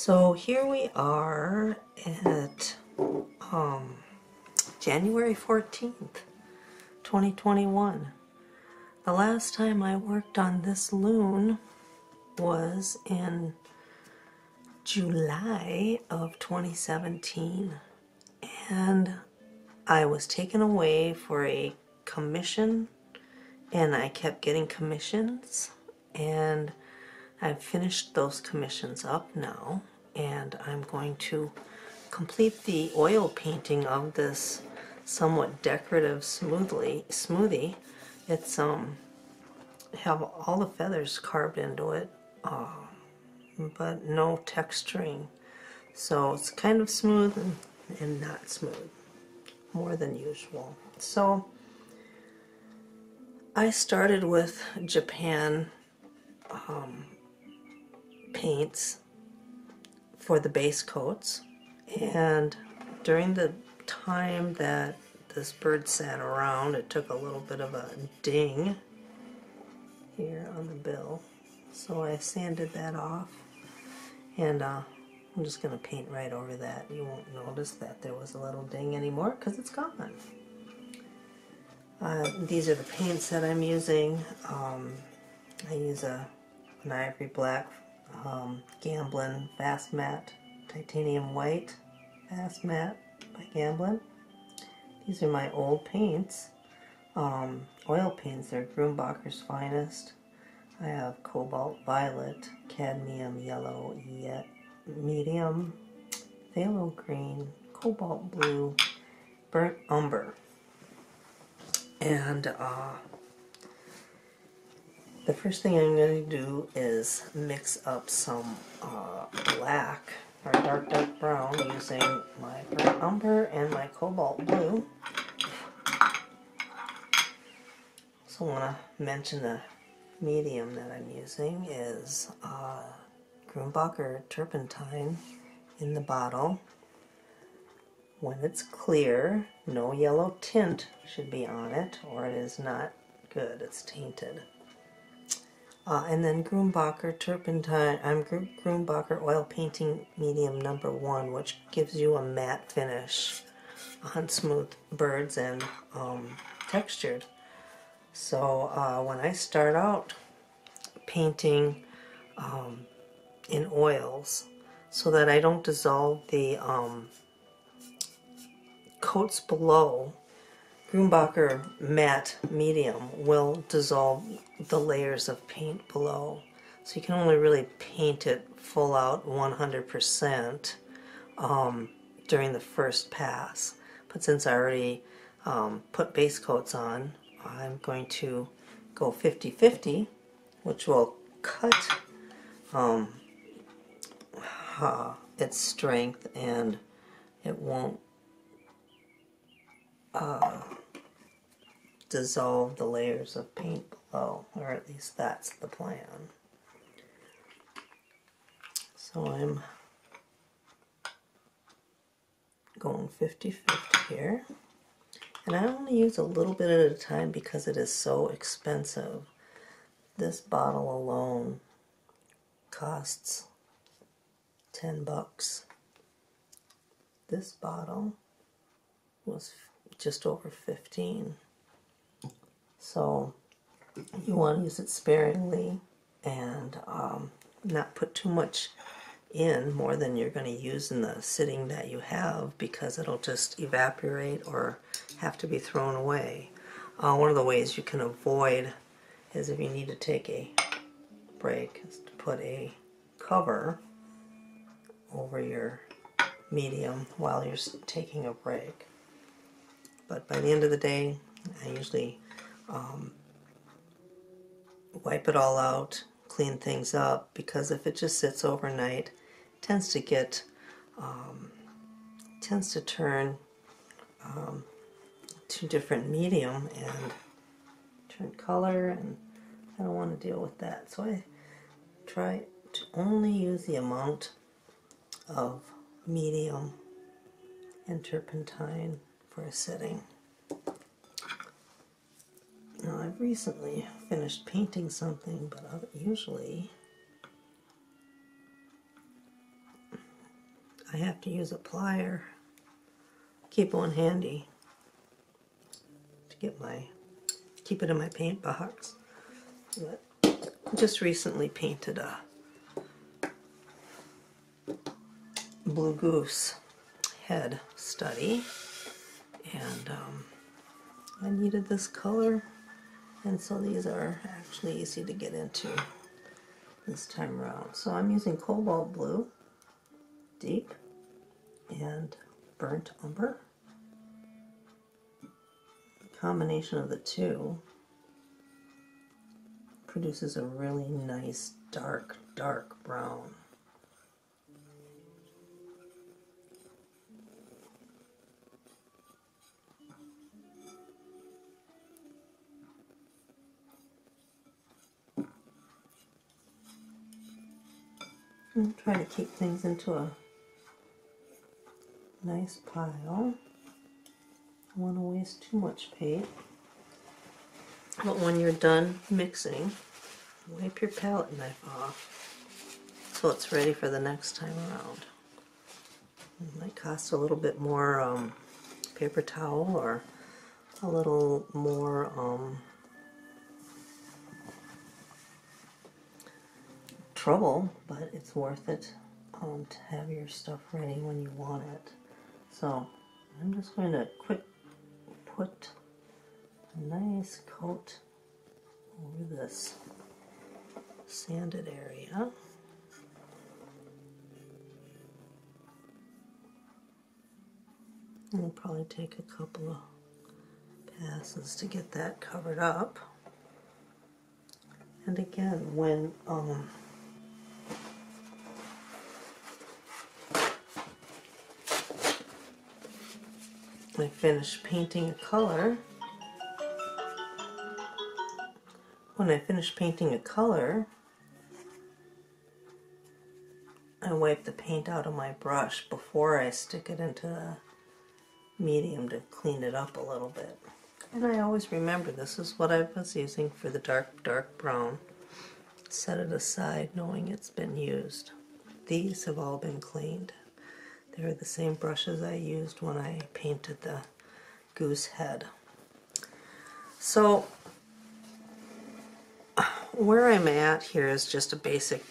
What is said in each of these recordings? So here we are at January 14th, 2021. The last time I worked on this loon was in July of 2017, and I was taken away for a commission, and I kept getting commissions, and I've finished those commissions up now, and I'm going to complete the oil painting of this somewhat decorative smoothie. It's have all the feathers carved into it, but no texturing, so it's kind of smooth and not smooth, more than usual. So I started with Japan paints for the base coats, and during the time that this bird sat around, it took a little bit of a ding here on the bill, so I sanded that off, and I'm just going to paint right over that. You won't notice that there was a little ding anymore because it's gone. These are the paints that I'm using. I use an ivory black, Gamblin Fast-Matte, Titanium White Fast-Matte by Gamblin. These are my old paints, oil paints. They're Grumbacher's Finest. I have Cobalt Violet, Cadmium Yellow, Medium, Phthalo Green, Cobalt Blue, Burnt Umber. And the first thing I'm going to do is mix up some black or dark brown using my burnt umber and my cobalt blue. Also want to mention the medium that I'm using is Grumbacher turpentine in the bottle. When it's clear, no yellow tint should be on it, or it is not good, it's tainted. And then Grumbacher turpentine, I'm Grumbacher oil painting medium #1, which gives you a matte finish on smooth birds and textured. So when I start out painting in oils, so that I don't dissolve the coats below, Grumbacher matte medium will dissolve the layers of paint below, so you can only really paint it full out 100% during the first pass. But since I already put base coats on, I'm going to go 50-50, which will cut its strength, and it won't dissolve the layers of paint below, or at least that's the plan. So I'm going 50-50 here, and I only use a little bit at a time because it is so expensive. This bottle alone costs $10. This bottle was just over 15, so you want to use it sparingly and not put too much in, more than you're going to use in the sitting that you have, because it'll just evaporate or have to be thrown away. One of the ways you can avoid is, if you need to take a break, is to put a cover over your medium while you're taking a break. But by the end of the day, I usually wipe it all out, clean things up, because if it just sits overnight, it tends to get, tends to turn to different medium and turn color, and I don't want to deal with that. So I try to only use the amount of medium and turpentine for a sitting. Now, I've recently finished painting something, but usually I have to use a plier. Keep one handy to keep it in my paint box. But just recently painted a blue goose head study, and I needed this color, and so these are actually easy to get into this time around. So I'm using cobalt blue, deep, and burnt umber. The combination of the two produces a really nice dark brown. I'm trying to keep things into a nice pile. I don't want to waste too much paint. But when you're done mixing, wipe your palette knife off so it's ready for the next time around. It might cost a little bit more paper towel or a little more trouble, but it's worth it to have your stuff ready when you want it. So I'm just going to put a nice coat over this sanded area. And it'll probably take a couple of passes to get that covered up. And again, when I finish painting a color, I wipe the paint out of my brush before I stick it into the medium to clean it up a little bit. And I always remember this is what I was using for the dark brown. Set it aside knowing it's been used. These have all been cleaned. They were the same brushes I used when I painted the goose head. So where I'm at here is just a basic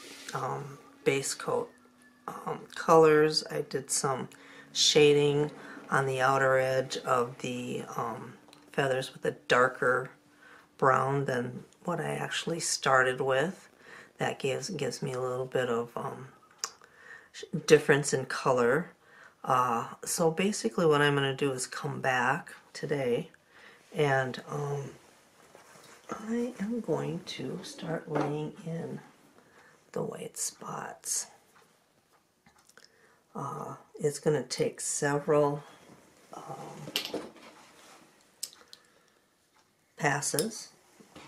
base coat. Colors, I did some shading on the outer edge of the feathers with a darker brown than what I actually started with. That gives me a little bit of difference in color. So basically what I'm going to do is come back today, and I am going to start laying in the white spots. It's going to take several passes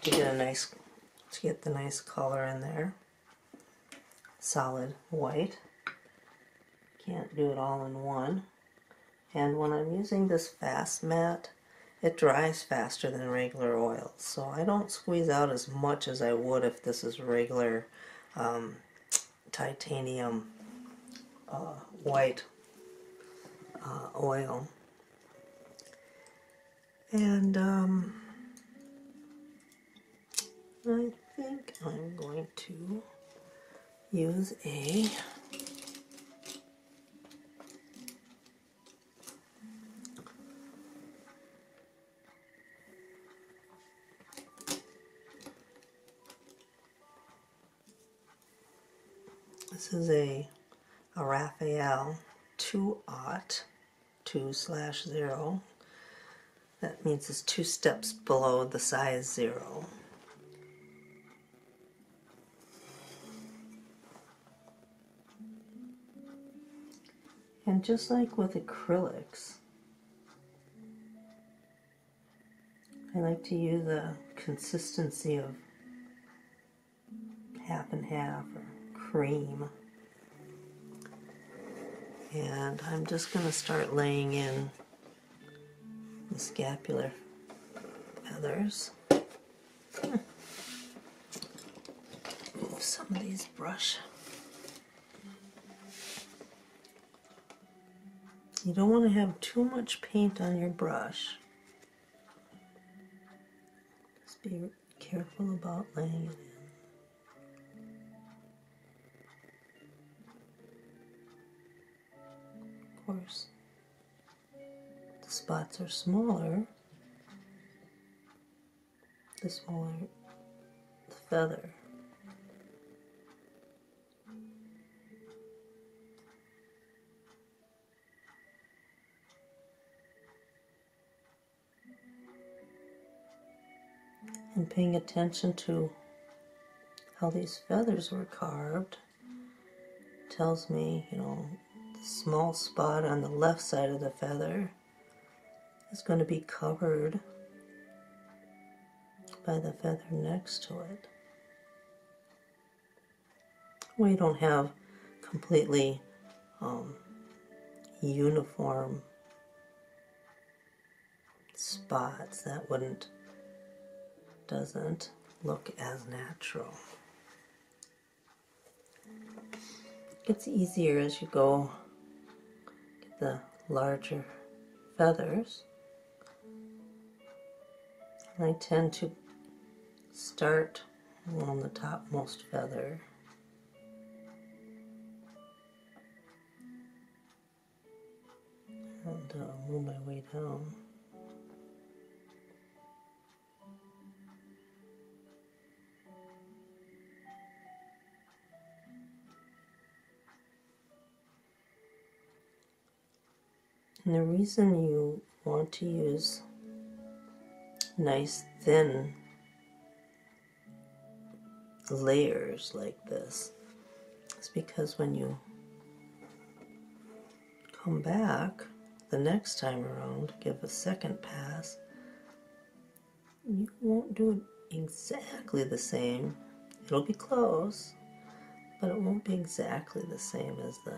to get the nice color in there. Solid white. Can't do it all in one. And when I'm using this Fast-Matte, it dries faster than regular oil, so I don't squeeze out as much as I would if this is regular titanium white oil. And I think I'm going to use a This is a Raphael 2-aught, 2/0. That means it's 2 steps below the size 0. And just like with acrylics, I like to use a consistency of half and half or cream. And I'm just going to start laying in the scapular feathers. Move some of these brush You don't want to have too much paint on your brush. Just be careful about laying it in. Of course, the spots are smaller, the smaller the feather. And paying attention to how these feathers were carved tells me, you know, the small spot on the left side of the feather is going to be covered by the feather next to it. We don't have completely uniform spots. That doesn't look as natural. It's easier as you go, get the larger feathers. And I tend to start on the topmost feather. And move my way down. And the reason you want to use nice thin layers like this is because when you come back the next time around, give a second pass, you won't do it exactly the same. It'll be close, but it won't be exactly the same as the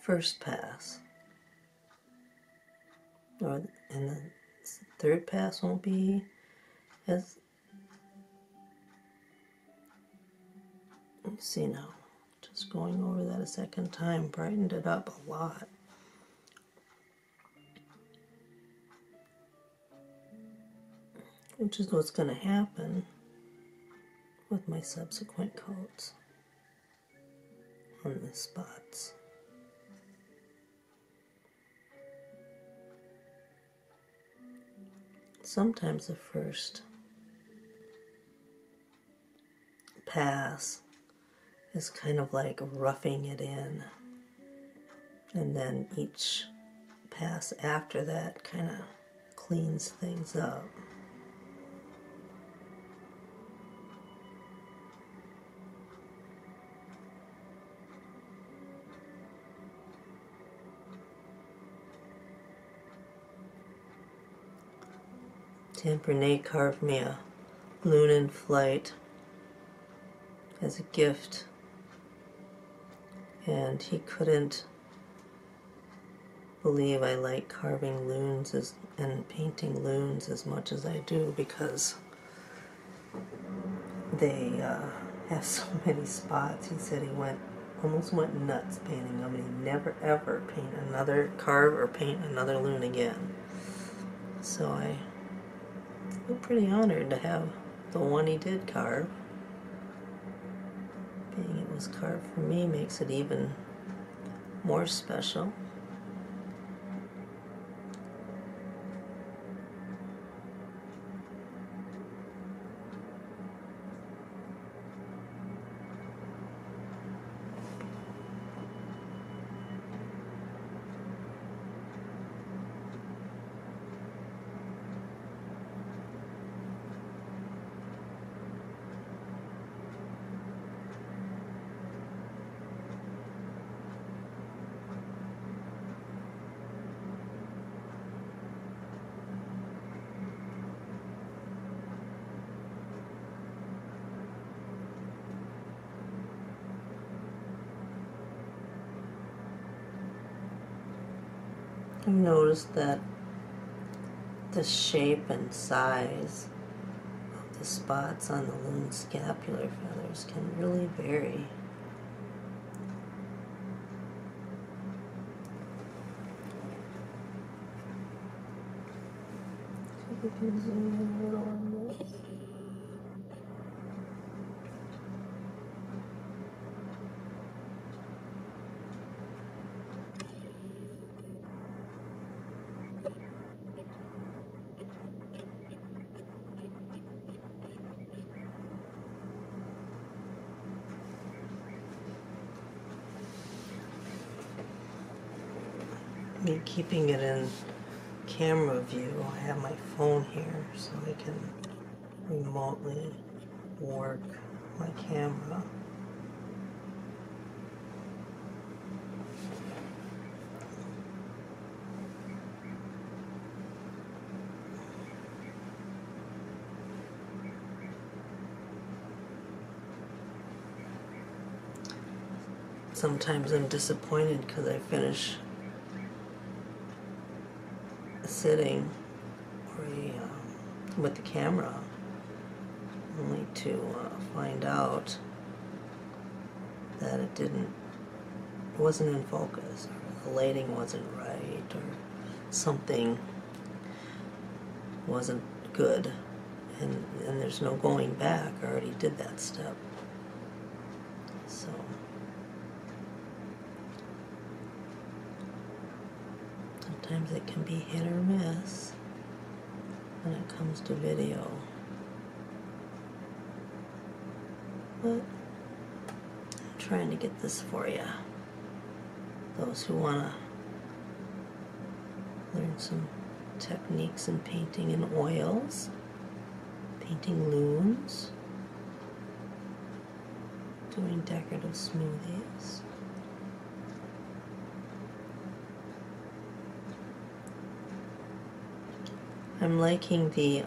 first pass, and the third pass won't be as, let's see now, just going over that a second time, brightened it up a lot. Which is what's going to happen with my subsequent coats on the spots. Sometimes the first pass is kind of like roughing it in, and then each pass after that kind of cleans things up. Tempernay carved me a loon in flight as a gift, and he couldn't believe I like carving loons and painting loons as much as I do, because they have so many spots. He said he almost went nuts painting them, and he never ever carve or paint another loon again. So I'm pretty honored to have the one he did carve. Being it was carved for me makes it even more special. I've noticed that the shape and size of the spots on the loon scapular feathers can really vary. you can zoom in a little on this. Me keeping it in camera view, I have my phone here so I can remotely work my camera. Sometimes I'm disappointed because I finish sitting with the camera, only to find out that it wasn't in focus, or the lighting wasn't right, or something wasn't good, and there's no going back. I already did that step. So sometimes it can be hit or miss when it comes to video, but I'm trying to get this for you. Those who want to learn some techniques in painting in oils, painting lunes, doing decorative smoothies. I'm liking the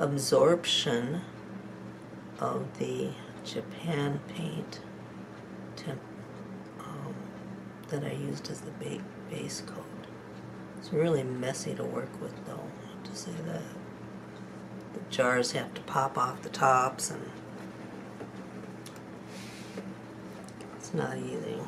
absorption of the Japan paint that I used as the base coat. It's really messy to work with, though, I have to say that. The jars have to pop off the tops, and it's not easy.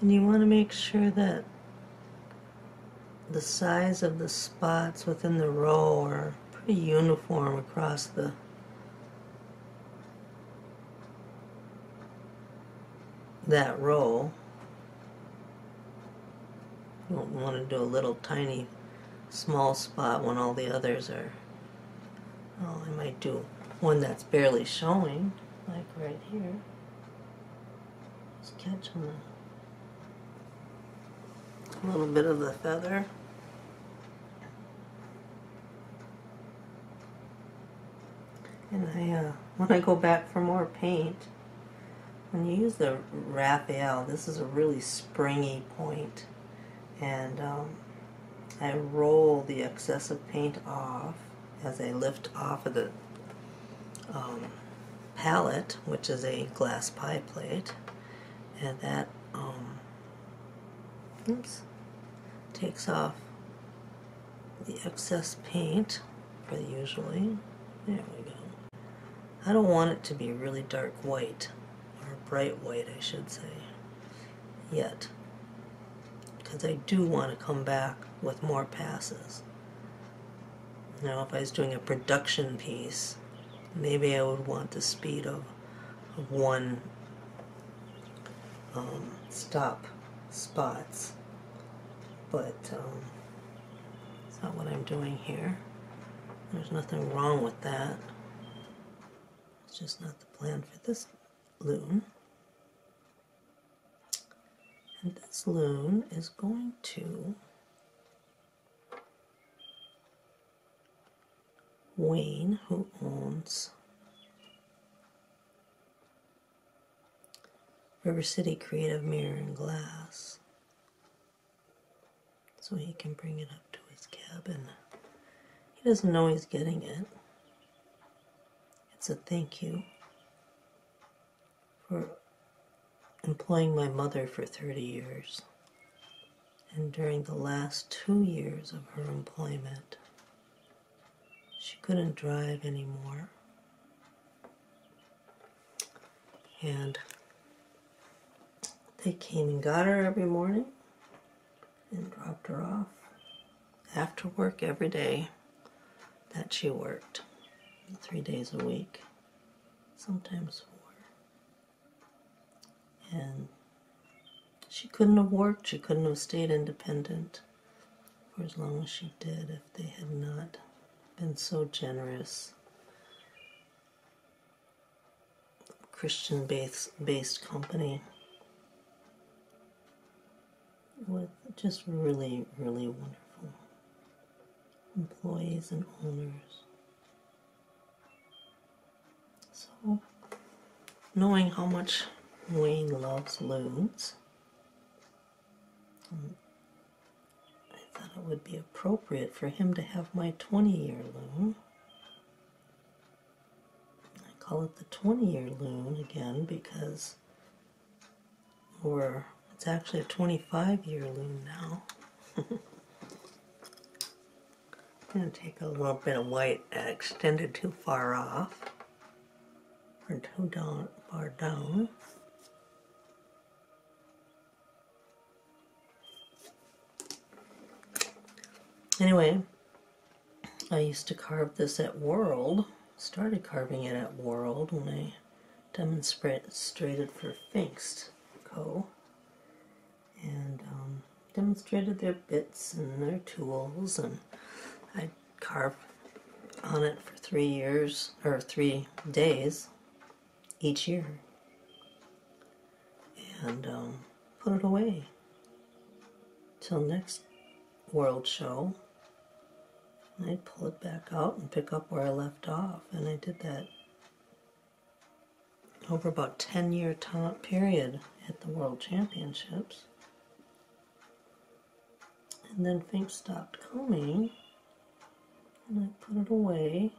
And you want to make sure that the size of the spots within the row are pretty uniform across the that row. You don't want to do a little tiny small spot when all the others are, well, I might do one that's barely showing, like right here. Just catch on a little bit of the feather. And I, when I go back for more paint, when you use the Raphael, this is a really springy point, and I roll the excessive paint off as I lift off of the palette, which is a glass pie plate, and that takes off the excess paint, usually. There we go. I don't want it to be really dark white, or bright white I should say, yet, because I do want to come back with more passes. Now if I was doing a production piece, maybe I would want the speed of one stop spots, but that's not what I'm doing here. There's nothing wrong with that. It's just not the plan for this loon. And this loon is going to Wayne, who owns River City Creative Mirror and Glass, so he can bring it up to his cabin. He doesn't know he's getting it. It's a thank you for employing my mother for 30 years. And during the last 2 years of her employment, she couldn't drive anymore. And they came and got her every morning and dropped her off after work every day that she worked, 3 days a week, sometimes 4. And she couldn't have worked, she couldn't have stayed independent for as long as she did if they had not been so generous. Christian-based company with just really, really wonderful employees and owners. So, knowing how much Wayne loves loons, I thought it would be appropriate for him to have my 20-year loon. I call it the 20-year loon again because it's actually a 25-year loon now. I'm going to take a little bit of white extended too far off or too far down. Anyway, I used to carve this at World, started carving it at World when I demonstrated for Finks Co. and demonstrated their bits and their tools, and I carved on it for 3 years, or 3 days each year, and put it away till next World show. And I'd pull it back out and pick up where I left off, and I did that over about 10-year period at the World Championships. And then Fink stopped coming, and I put it away,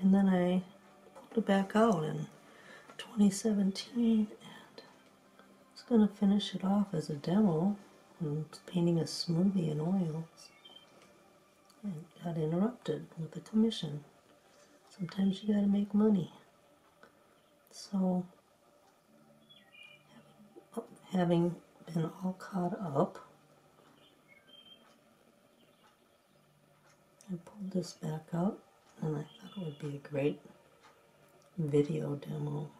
and then I pulled it back out in 2017, and I was going to finish it off as a demo and painting a smoothie in oils, and got interrupted with a commission. Sometimes you got to make money. So having been all caught up, I pulled this back out, and I thought it would be a great video demo.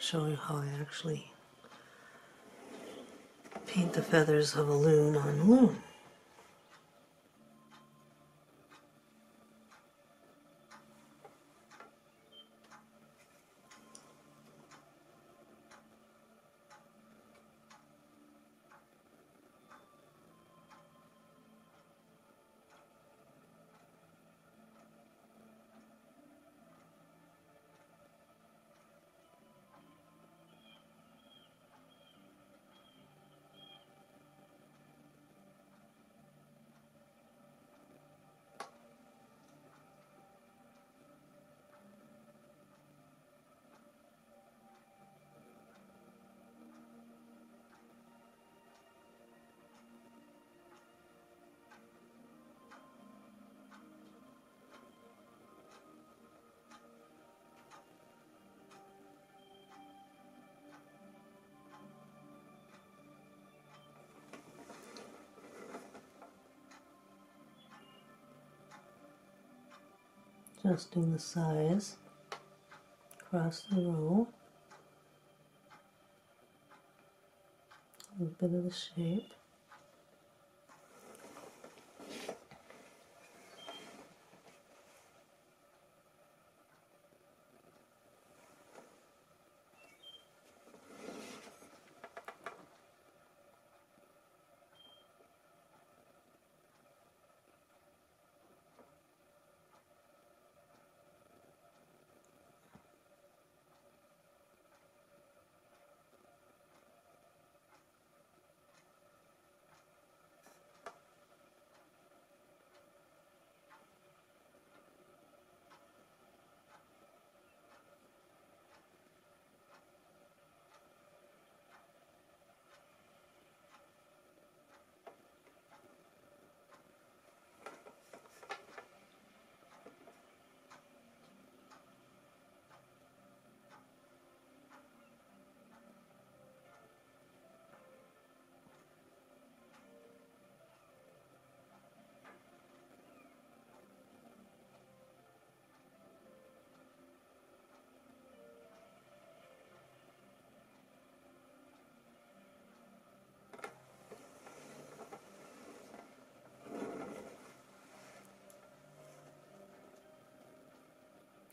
to show you how I actually paint the feathers of a loon on loon. Adjusting the size across the row, a little bit of the shape.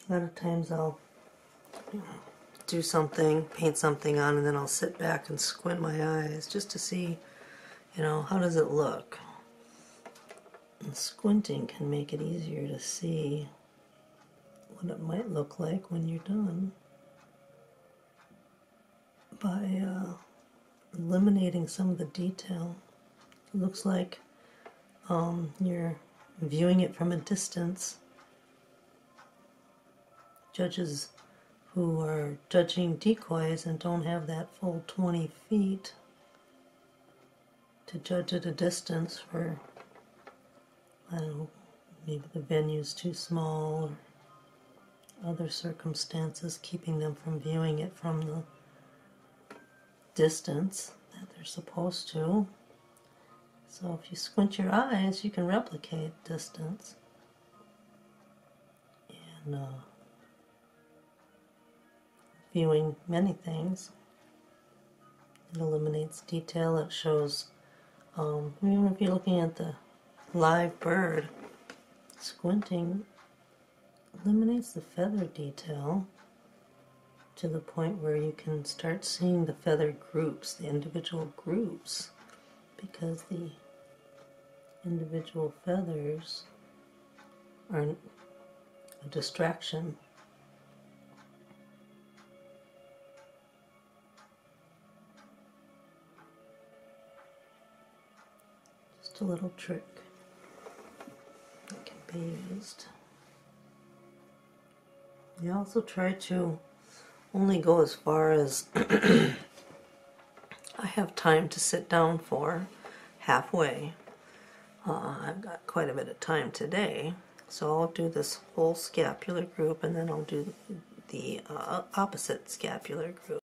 A lot of times I'll do something, paint something on, and then I'll sit back and squint my eyes just to see, you know, how does it look? And squinting can make it easier to see what it might look like when you're done by eliminating some of the detail. It looks like you're viewing it from a distance. Judges who are judging decoys and don't have that full 20 feet to judge at a distance for, I don't know, maybe the venue's too small or other circumstances keeping them from viewing it from the distance that they're supposed to. So if you squint your eyes, you can replicate distance. And viewing many things. It eliminates detail. It shows, even if you're looking at the live bird, squinting eliminates the feather detail to the point where you can start seeing the feather groups, the individual groups, because the individual feathers are a distraction. A little trick that can be used. You also try to only go as far as I have time to sit down for halfway. I've got quite a bit of time today, so I'll do this whole scapular group and then I'll do the opposite scapular group.